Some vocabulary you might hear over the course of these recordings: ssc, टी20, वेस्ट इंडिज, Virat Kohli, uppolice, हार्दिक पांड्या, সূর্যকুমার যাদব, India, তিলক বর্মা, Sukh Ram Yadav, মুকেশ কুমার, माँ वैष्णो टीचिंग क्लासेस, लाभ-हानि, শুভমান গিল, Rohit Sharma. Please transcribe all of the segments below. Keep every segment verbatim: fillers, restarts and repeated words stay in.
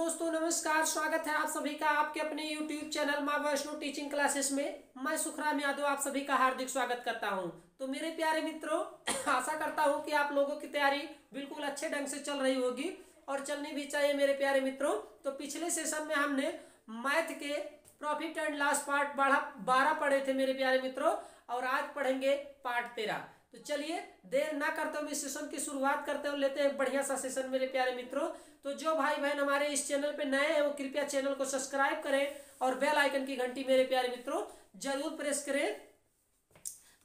दोस्तों नमस्कार, स्वागत है आप सभी का आपके अपने यूट्यूब चैनल माँ वैष्णो टीचिंग क्लासेस में। मैं सुखराम यादव आप सभी का हार्दिक स्वागत करता हूं। तो मेरे प्यारे मित्रों, आशा करता हूं कि आप लोगों की तैयारी बिल्कुल अच्छे ढंग से चल रही होगी और चलनी भी चाहिए मेरे प्यारे मित्रों। तो पिछले सेशन में हमने मैथ के प्रॉफिट एंड लॉस पार्ट बारह पढ़े थे मेरे प्यारे मित्रों, और आज पढ़ेंगे पार्ट तेरह। तो चलिए देर ना करते हुए इस सेशन की शुरुआत करते हुए लेते हैं बढ़िया सा सेशन मेरे प्यारे मित्रों। तो जो भाई बहन हमारे इस चैनल पे नए हैं वो कृपया चैनल को सब्सक्राइब करें और बेल आइकन की घंटी मेरे प्यारे मित्रों जरूर प्रेस करें।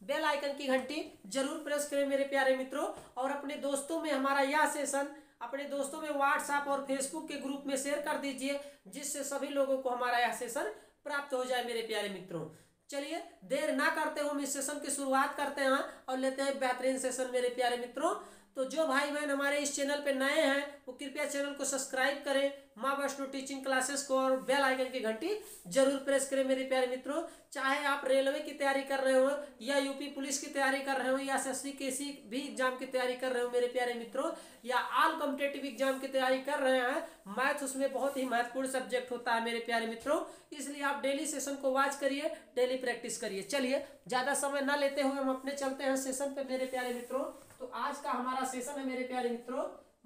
बेल आइकन की घंटी जरूर प्रेस करें मेरे प्यारे मित्रों, और अपने दोस्तों में हमारा यह सेशन अपने दोस्तों में व्हाट्सएप और फेसबुक के ग्रुप में शेयर कर दीजिए, जिससे सभी लोगों को हमारा यह सेशन प्राप्त हो जाए मेरे प्यारे मित्रों। चलिए देर ना करते हुए हम इस सेशन की शुरुआत करते हैं और लेते हैं बेहतरीन सेशन मेरे प्यारे मित्रों। तो जो भाई बहन हमारे इस चैनल पे नए हैं वो कृपया चैनल को सब्सक्राइब करें, माँ वैष्णो टीचिंग क्लासेस को, और बेल आइकन की घंटी जरूर प्रेस करें मेरे प्यारे मित्रों। चाहे आप रेलवे की तैयारी कर रहे हो या यूपी पुलिस की तैयारी कर रहे हो या एस एस सी के सी भी एग्जाम की तैयारी कर रहे हो मेरे प्यारे मित्रों, या ऑल कॉम्पिटेटिव एग्जाम की तैयारी कर रहे हैं, मैथ उसमें बहुत ही महत्वपूर्ण सब्जेक्ट होता है मेरे प्यारे मित्रों। इसलिए आप डेली सेशन को वॉच करिए, डेली प्रैक्टिस करिए। चलिए ज़्यादा समय न लेते हुए हम अपने चलते हैं सेशन पर मेरे प्यारे मित्रों। तो आज का हमारा सेशन है मेरे प्यारे मित्रों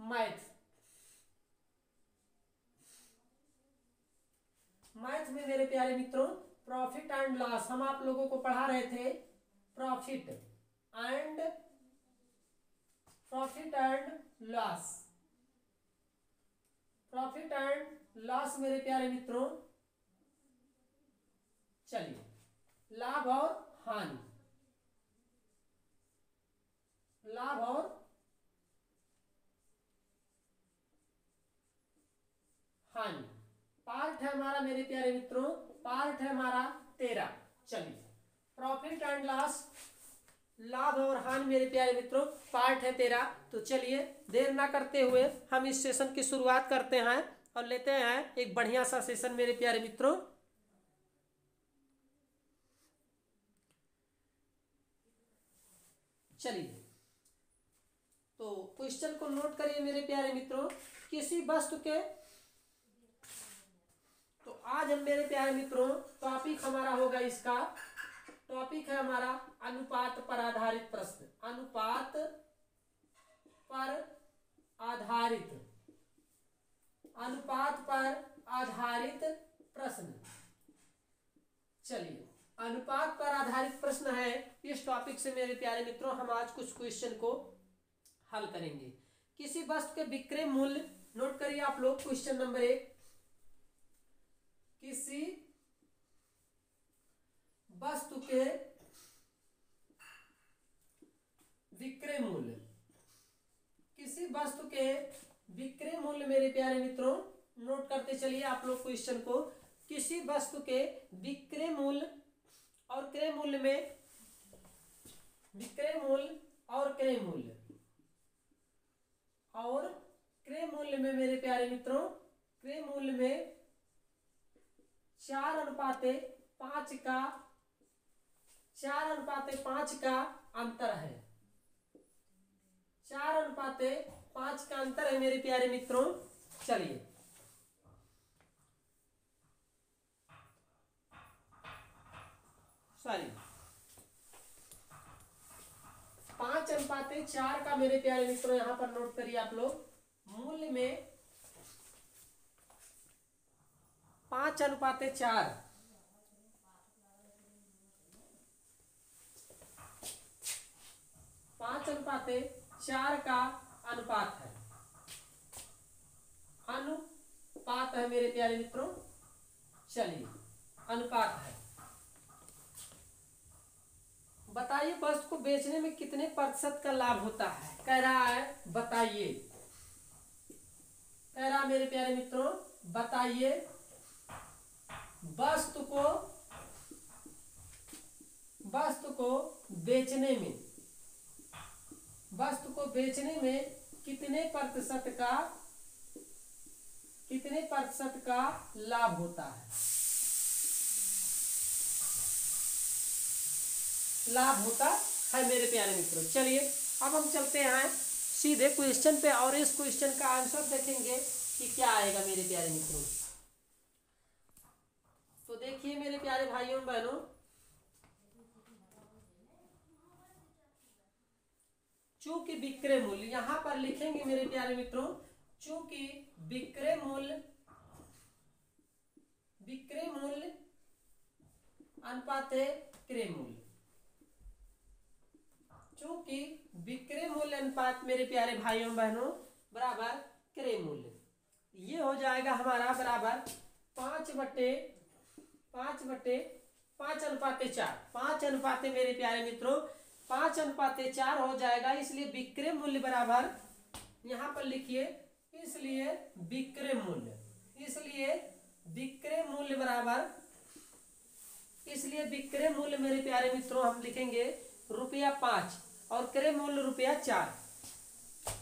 मैथ। मैथ में मेरे प्यारे मित्रों प्रॉफिट एंड लॉस हम आप लोगों को पढ़ा रहे थे। Profit and profit and loss profit and loss मेरे प्यारे मित्रों। चलिए लाभ और हानि, लाभ और हानि पार्ट है हमारा मेरे प्यारे मित्रों, पार्ट है हमारा तेरह। चलिए प्रॉफिट एंड लॉस, लाभ और हानि मेरे प्यारे मित्रों, पार्ट है तेरह। तो चलिए देर ना करते हुए हम इस सेशन की शुरुआत करते हैं और लेते हैं एक बढ़िया सा सेशन मेरे प्यारे मित्रों। चलिए तो क्वेश्चन को नोट करिए मेरे प्यारे मित्रों। किसी वस्तु के, तो आज हम मेरे प्यारे मित्रों टॉपिक हमारा होगा, इसका टॉपिक है हमारा अनुपात पर आधारित प्रश्न। अनुपात पर आधारित, अनुपात पर आधारित प्रश्न। चलिए अनुपात पर आधारित प्रश्न है, इस टॉपिक से मेरे प्यारे मित्रों हम आज कुछ क्वेश्चन को हल करेंगे। किसी वस्तु के विक्रय मूल्य, नोट करिए आप लोग क्वेश्चन नंबर एक, किसी वस्तु के विक्रय मूल्य, किसी वस्तु के विक्रय मूल्य मेरे प्यारे मित्रों नोट करते चलिए आप लोग क्वेश्चन को। किसी वस्तु के विक्रय मूल्य और क्रय मूल्य में, विक्रय मूल्य और क्रय मूल्य और क्रय मूल्य में मेरे प्यारे मित्रों, क्रय मूल्य में चार अनुपाते पांच का चार अनुपाते पांच का अंतर है। चार अनुपाते पांच का अंतर है मेरे प्यारे मित्रों। चलिए सॉरी पांच अनुपाते चार का मेरे प्यारे मित्रों यहां पर नोट करिए आप लोग मूल्य में, पांच अनुपाते चार पांच अनुपाते चार का अनुपात है, अनुपात है मेरे प्यारे मित्रों। चलिए अनुपात है, बताइए वस्तु को बेचने में कितने प्रतिशत का लाभ होता है, कह रहा है बताइए, कह रहा मेरे प्यारे मित्रों बताइए वस्तु को वस्तु को बेचने में वस्तु को बेचने में कितने प्रतिशत का कितने प्रतिशत का लाभ होता है, लाभ होता है मेरे प्यारे मित्रों। चलिए अब हम चलते हैं सीधे क्वेश्चन पे और इस क्वेश्चन का आंसर देखेंगे कि क्या आएगा मेरे प्यारे मित्रों। तो देखिए मेरे प्यारे भाइयों बहनों, चूंकि विक्रय मूल्य, यहाँ पर लिखेंगे मेरे प्यारे मित्रों, चूंकि विक्रय मूल्य विक्रय मूल्य अनुपात है क्रय मूल्य, चूंकि विक्रय मूल्य अनुपात मेरे प्यारे भाइयों बहनों बराबर क्रय मूल्य, ये हो जाएगा हमारा बराबर पांच बटे पांच बटे पांच अनुपाते चार, पांच अनुपाते मेरे प्यारे मित्रों पांच अनुपाते चार हो जाएगा। इसलिए विक्रय मूल्य बराबर, यहाँ पर लिखिए, इसलिए विक्रय मूल्य इसलिए विक्रय मूल्य बराबर इसलिए विक्रय मूल्य मेरे प्यारे मित्रों हम लिखेंगे रुपया पांच और क्रय मूल्य रुपया चार,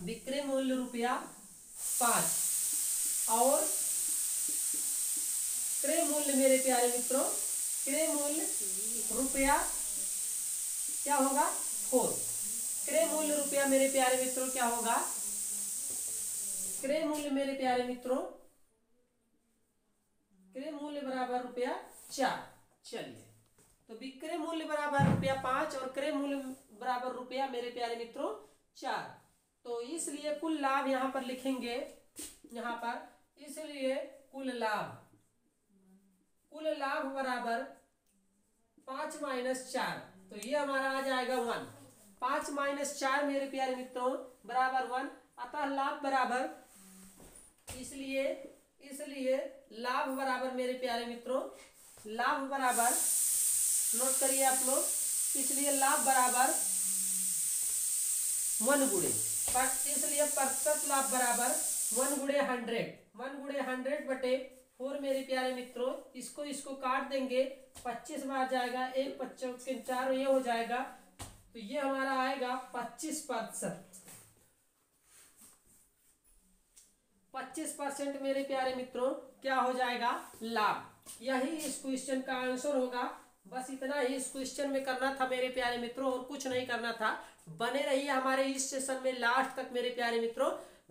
विक्रय मूल्य रुपया पांच और क्रय मूल्य मेरे प्यारे मित्रों क्रय मूल्य रुपया क्या होगा फोर, क्रय मूल्य रुपया मेरे प्यारे मित्रों क्या होगा, क्रय मूल्य मेरे प्यारे मित्रों क्रय मूल्य बराबर रुपया चार। चलिए, तो विक्रय मूल्य बराबर रुपया पांच और क्रय मूल्य बराबर रुपया मेरे प्यारे मित्रों चार। तो इसलिए कुल लाभ यहाँ पर लिखेंगे, यहाँ पर इसलिए कुल लाभ कुल लाभ बराबर पांच माइनस चार, तो ये हमारा आ जाएगा वन, पांच माइनस चार मेरे प्यारे मित्रों बराबर वन। अतः लाभ बराबर इसलिए इसलिए लाभ बराबर मेरे प्यारे मित्रों लाभ बराबर, नोट करिए आप लोग, इसलिए लाभ बराबर वन गुड़े पर, इसलिए प्रतिशत लाभ बराबर वन गुड़े हंड्रेड वन गुड़े हंड्रेड बटे फोर मेरे प्यारे मित्रों। इसको इसको काट देंगे, पच्चीस में आ जाएगा, एक पच्चीस के चार ये हो जाएगा, तो ये हमारा आएगा पच्चीस प्रतिशत पच्चीस परसेंट मेरे प्यारे मित्रों क्या हो जाएगा लाभ। यही इस क्वेश्चन का आंसर होगा। बस इतना ही इस क्वेश्चन में करना था मेरे प्यारे मित्रों, और कुछ नहीं करना था। बने रहिए हमारे इस सेशन में लास्ट तक मेरे प्यारे मित्रों,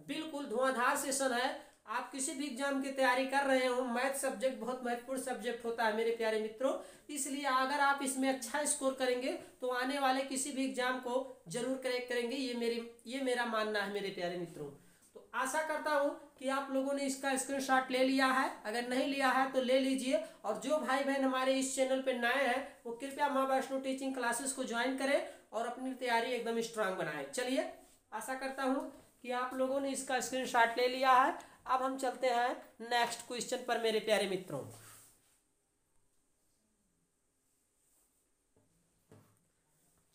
बिल्कुल धुआंधार सेशन है। आप किसी भी एग्जाम की तैयारी कर रहे हो, मैथ सब्जेक्ट बहुत महत्वपूर्ण सब्जेक्ट होता है मेरे प्यारे मित्रों, इसलिए अगर आप इसमें अच्छा स्कोर करेंगे तो आने वाले किसी भी एग्जाम को जरूर क्रैक करेंगे, ये मेरी ये मेरा मानना है मेरे प्यारे मित्रों। तो आशा करता हूँ कि आप लोगों ने इसका स्क्रीनशॉट ले लिया है, अगर नहीं लिया है तो ले लीजिए। और जो भाई बहन हमारे इस चैनल पर नए हैं वो कृपया माँ वैष्णो टीचिंग क्लासेस को ज्वाइन करें और अपनी तैयारी एकदम स्ट्रांग बनाएं। चलिए, आशा करता हूँ कि आप लोगों ने इसका स्क्रीनशॉट ले लिया है। अब हम चलते हैं नेक्स्ट क्वेश्चन पर मेरे प्यारे मित्रों।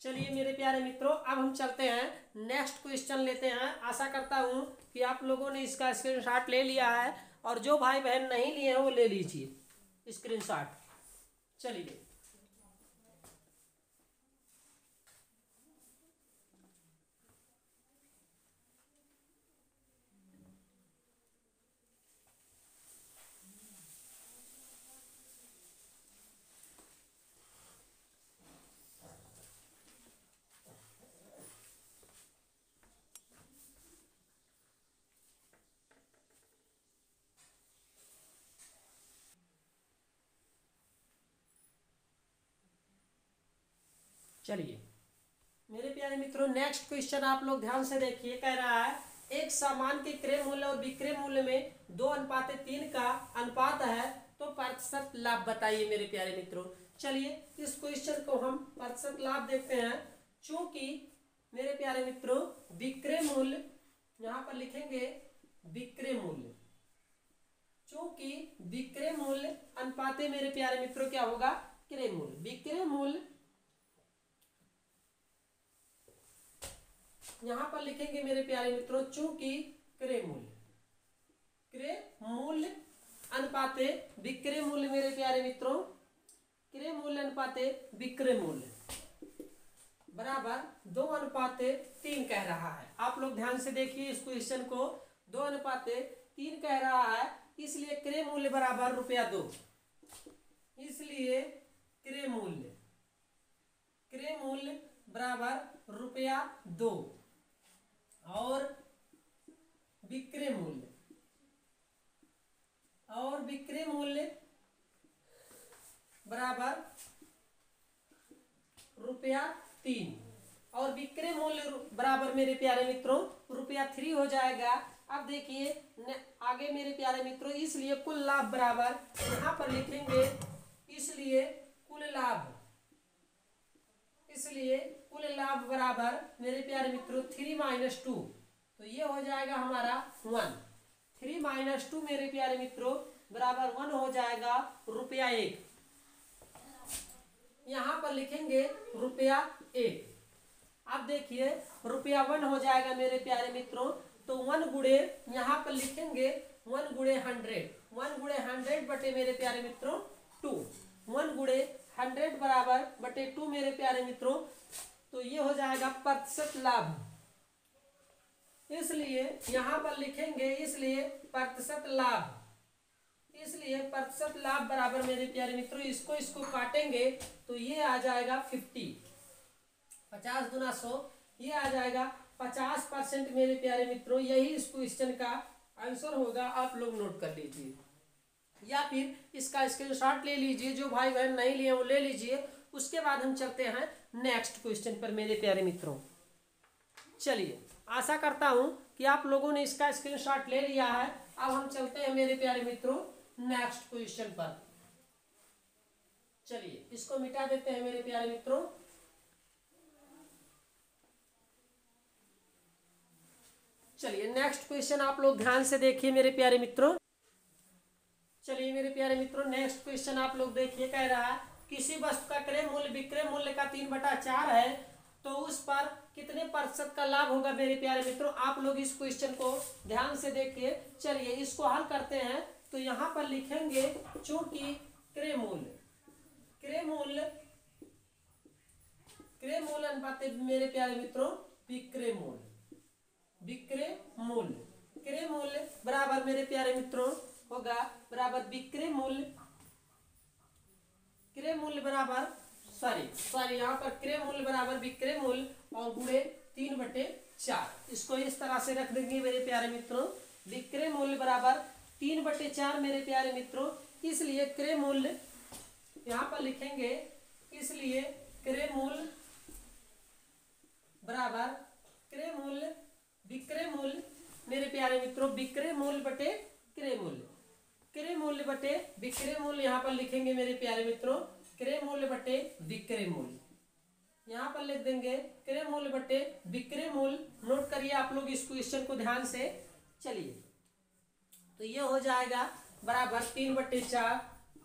चलिए मेरे प्यारे मित्रों, अब हम चलते हैं नेक्स्ट क्वेश्चन लेते हैं। आशा करता हूँ कि आप लोगों ने इसका स्क्रीनशॉट ले लिया है, और जो भाई बहन नहीं लिए हैं वो ले लीजिए स्क्रीनशॉट। चलिए, चलिए मेरे प्यारे मित्रों, नेक्स्ट क्वेश्चन आप लोग ध्यान से देखिए। कह रहा है एक सामान के क्रय मूल्य और विक्रय मूल्य में दो अनुपात तीन का अनुपात है, तो प्रतिशत लाभ बताइए मेरे प्यारे मित्रों। चलिए, इस क्वेश्चन को हम प्रतिशत लाभ देखते हैं। चूंकि मेरे प्यारे मित्रों विक्रय मूल्य, यहाँ पर लिखेंगे विक्रय मूल्य, चूंकि विक्रय मूल्य अनुपात मेरे प्यारे मित्रों क्या होगा क्रय मूल्य, विक्रय मूल्य यहाँ पर लिखेंगे मेरे प्यारे मित्रों चूंकि क्रय मूल्य क्रय मूल्य अनुपाते विक्रय मूल्य मेरे प्यारे मित्रों क्रय मूल्य अनुपाते विक्रय मूल्य बराबर दो अनुपाते तीन कह रहा है। आप लोग ध्यान से देखिए इस क्वेश्चन को। दो अनुपाते तीन कह रहा है, इसलिए क्रय मूल्य बराबर रुपया दो, इसलिए क्रय मूल्य क्रय मूल्य बराबर रुपया दो और विक्रय मूल्य पर मेरे प्यारे मित्रों रुपया थ्री हो जाएगा। अब देखिए आगे मेरे प्यारे मित्रों, इसलिए कुल लाभ बराबर यहाँ पर लिखेंगे, इसलिए कुल लाभ, इसलिए कुल लाभ बराबर मेरे प्यारे मित्रों थ्री माइनस टू, तो ये हो जाएगा हमारा वन। थ्री माइनस टू मेरे प्यारे मित्रों बराबर वन हो जाएगा रुपया एक। यहाँ पर लिखेंगे रुपया एक। अब देखिए रुपया वन हो जाएगा मेरे प्यारे मित्रों, तो वन गुड़े यहाँ पर लिखेंगे वन गुड़े हंड्रेड, वन गुड़े हंड्रेड बटे मेरे प्यारे मित्रों टू, वन गुड़े हंड्रेड बराबर बटे टू मेरे प्यारे मित्रों, तो ये हो जाएगा प्रतिशत लाभ। इसलिए यहाँ पर लिखेंगे इसलिए प्रतिशत लाभ, इसलिए प्रतिशत लाभ बराबर मेरे प्यारे मित्रों, इसको इसको काटेंगे तो ये आ जाएगा फिफ्टी, पचास गुना सौ, ये आ जाएगा पचास परसेंट मेरे प्यारे मित्रों। यही इस क्वेश्चन का आंसर होगा, आप लोग नोट कर लीजिए या फिर इसका स्क्रीनशॉट ले लीजिए, जो भाई बहन नहीं लिए वो ले लीजिए। उसके बाद हम चलते हैं नेक्स्ट क्वेश्चन पर मेरे प्यारे मित्रों। चलिए, आशा करता हूँ कि आप लोगों ने इसका स्क्रीनशॉट ले लिया है। अब हम चलते हैं मेरे प्यारे मित्रों नेक्स्ट क्वेश्चन पर। चलिए इसको मिटा देते हैं मेरे प्यारे मित्रों। चलिए नेक्स्ट क्वेश्चन आप लोग ध्यान से देखिए मेरे प्यारे मित्रों। चलिए मेरे प्यारे मित्रों नेक्स्ट क्वेश्चन आप लोग देखिए, कह रहा है किसी वस्तु का क्रय मूल्य विक्रय मूल्य का तीन बटा चार है, तो उस पर कितने प्रतिशत का लाभ होगा मेरे प्यारे मित्रों। आप लोग इस क्वेश्चन को ध्यान से देखिए। चलिए इसको हल करते हैं, तो यहाँ पर लिखेंगे चूंकि क्रय मूल्य क्रय मूल्य क्रय मूल्य अनुपात मेरे प्यारे मित्रों विक्रय मूल्य विक्रय मूल्य क्रय मूल्य बराबर मेरे प्यारे मित्रों होगा बराबर विक्रय मूल्य क्रय मूल्य बराबर सॉरी सॉरी यहाँ पर क्रय मूल्य बराबर विक्रय मूल्य और गुणे तीन बटे चार। इसको इस तरह से रख देंगे मेरे प्यारे मित्रों। विक्रय मूल्य बराबर तीन बटे चार मेरे प्यारे मित्रों, इसलिए क्रय मूल्य यहाँ पर लिखेंगे, इसलिए क्रय मूल्य बराबर क्रय मूल्य विक्रय मूल्य मेरे प्यारे मित्रों विक्रय मूल्य बटे क्रय मूल्य क्रय मूल्य बटे विक्रय मूल्य। यहाँ पर लिखेंगे मेरे प्यारे मित्रों क्रय मूल्य बटे विक्रय मूल्य, यहाँ पर लिख देंगे क्रय मूल्य बटे विक्रय मूल्य। नोट करिए आप लोग इस क्वेश्चन को ध्यान से। चलिए तो ये हो जाएगा बराबर तीन बटे चार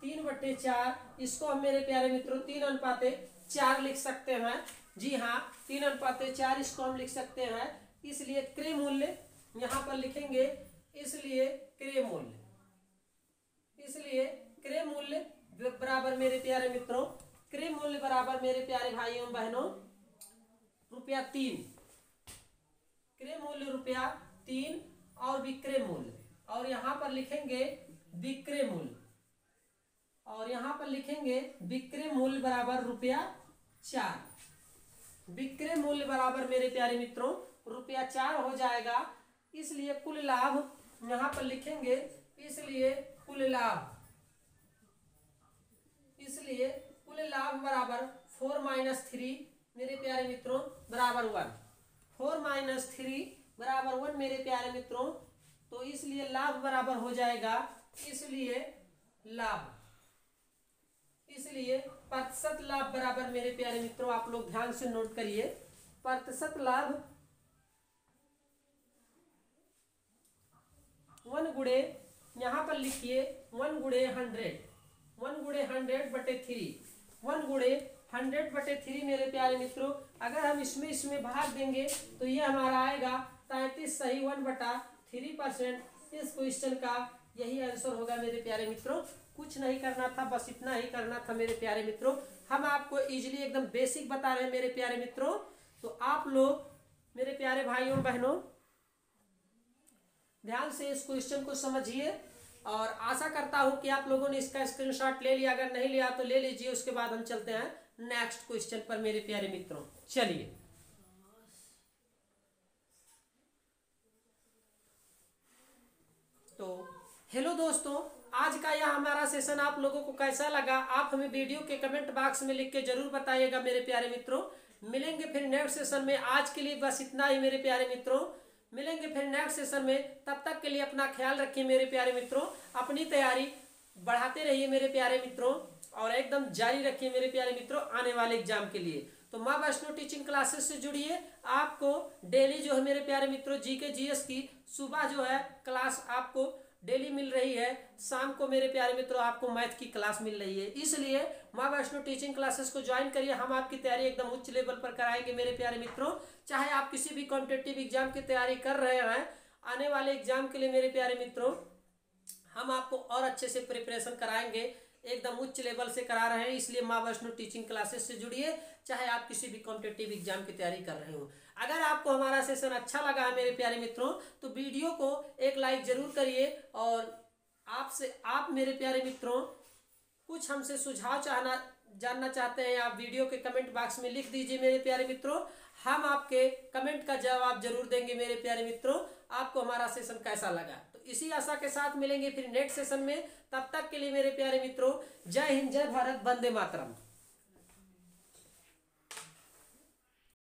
तीन बटे चार इसको हम मेरे प्यारे मित्रों तीन अनुपाते चार लिख सकते हैं। जी हाँ, तीन अनुपाते चार इसको हम लिख सकते हैं। इसलिए क्रय मूल्य यहाँ पर लिखेंगे, इसलिए क्रय मूल्य इसलिए क्रय मूल्य बराबर मेरे प्यारे मित्रों क्रय मूल्य बराबर मेरे प्यारे भाइयों एवं बहनों रुपया तीन, क्रय मूल्य रुपया तीन और विक्रय मूल्य, और यहाँ पर लिखेंगे विक्रय मूल्य और यहाँ पर लिखेंगे विक्रय मूल्य बराबर रुपया चार। विक्रय मूल्य बराबर मेरे प्यारे मित्रों रुपया चार हो जाएगा। इसलिए कुल लाभ यहाँ पर लिखेंगे, इसलिए कुल लाभ इसलिए कुल लाभ बराबर फोर माइनस थ्री मेरे प्यारे मित्रों बराबर वन, फोर माइनस थ्री बराबर वन मेरे प्यारे मित्रों, तो इसलिए लाभ बराबर हो जाएगा, इसलिए लाभ इसलिए प्रतिशत लाभ बराबर मेरे प्यारे मित्रों, आप लोग ध्यान से नोट करिए, प्रतिशत लाभ वन गुड़े यहाँ पर लिखिए वन गुड़े हंड्रेड वन गुड़े हंड्रेड बटे थ्री वन गुड़े हंड्रेड बटे थ्री मेरे प्यारे मित्रों। अगर हम इसमें इसमें भाग देंगे तो ये हमारा आएगा तैंतीस सही वन बटा थ्री परसेंट। इस क्वेश्चन का यही आंसर होगा मेरे प्यारे मित्रों। कुछ नहीं करना था, बस इतना ही करना था मेरे प्यारे मित्रों। हम आपको ईजिली एकदम बेसिक बता रहे हैं मेरे प्यारे मित्रों। तो आप लोग मेरे प्यारे भाइयों बहनों ध्यान से इस क्वेश्चन को समझिए, और आशा करता हूं कि आप लोगों ने इसका स्क्रीनशॉट ले लिया। अगर नहीं लिया तो ले लीजिए। उसके बाद हम चलते हैं नेक्स्ट क्वेश्चन पर मेरे प्यारे मित्रों। चलिए तो हेलो दोस्तों, आज का यह हमारा सेशन आप लोगों को कैसा लगा आप हमें वीडियो के कमेंट बॉक्स में लिख के जरूर बताइएगा मेरे प्यारे मित्रों। मिलेंगे फिर नेक्स्ट सेशन में। आज के लिए बस इतना ही मेरे प्यारे मित्रों, मिलेंगे फिर नेक्स्ट सेशन में। तब तक के लिए अपना ख्याल रखिए मेरे प्यारे मित्रों, अपनी तैयारी बढ़ाते रहिए मेरे प्यारे मित्रों और एकदम जारी रखिए मेरे प्यारे मित्रों आने वाले एग्जाम के लिए। तो माँ वैष्णो टीचिंग क्लासेस से जुड़िए, आपको डेली जो है मेरे प्यारे मित्रों जीके जीएस की सुबह जो है क्लास आपको डेली मिल रही है, शाम को मेरे प्यारे मित्रों आपको मैथ की क्लास मिल रही है। इसलिए माँ वैष्णो टीचिंग क्लासेस को ज्वाइन करिए, हम आपकी तैयारी एकदम उच्च लेवल पर कराएंगे मेरे प्यारे मित्रों। चाहे आप किसी भी कॉम्पिटिटिव एग्जाम की तैयारी कर रहे हैं, आने वाले एग्जाम के लिए मेरे प्यारे मित्रों हम आपको और अच्छे से प्रिपरेशन कराएंगे, एकदम उच्च लेवल से करा रहे हैं। इसलिए माँ वैष्णो टीचिंग क्लासेस से जुड़िए, चाहे आप किसी भी कॉम्पिटेटिव एग्जाम की तैयारी कर रहे हो। अगर आपको हमारा सेशन अच्छा लगा है मेरे प्यारे मित्रों तो वीडियो को एक लाइक जरूर करिए, और आपसे आप मेरे प्यारे मित्रों कुछ हमसे सुझाव चाहना जानना चाहते हैं आप वीडियो के कमेंट बॉक्स में लिख दीजिए मेरे प्यारे मित्रों, हम आपके कमेंट का जवाब जरूर देंगे मेरे प्यारे मित्रों। आपको हमारा सेशन कैसा लगा? तो इसी आशा के साथ मिलेंगे फिर नेक्स्ट सेशन में। तब तक के लिए मेरे प्यारे मित्रों जय हिंद, जय भारत, वंदे मातरम।